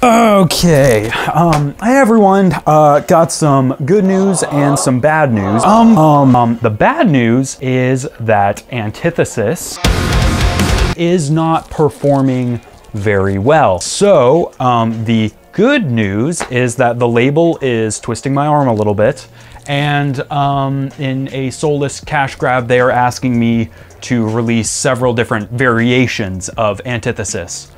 Okay, hi everyone, got some good news and some bad news. The bad news is that Antithesis is not performing very well. So, the good news is that the label is twisting my arm a little bit, and in a soulless cash grab, they are asking me to release several different variations of Antithesis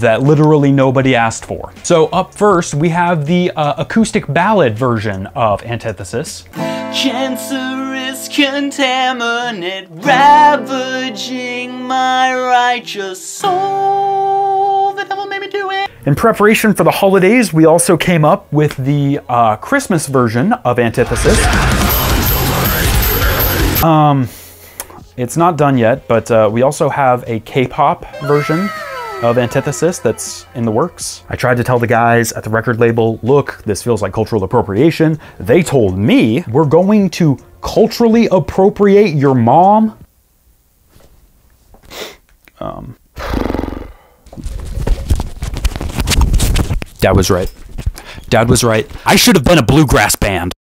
that literally nobody asked for. So up first, we have the acoustic ballad version of Antithesis. Cancerous contaminant ravaging my righteous soul, the devil made me do it. In preparation for the holidays, we also came up with the Christmas version of Antithesis. It's not done yet, but we also have a K-pop version of Antithesis that's in the works. I tried to tell the guys at the record label, look, this feels like cultural appropriation. They told me, we're going to culturally appropriate your mom. Dad was right. Dad was right. I should have been a bluegrass band.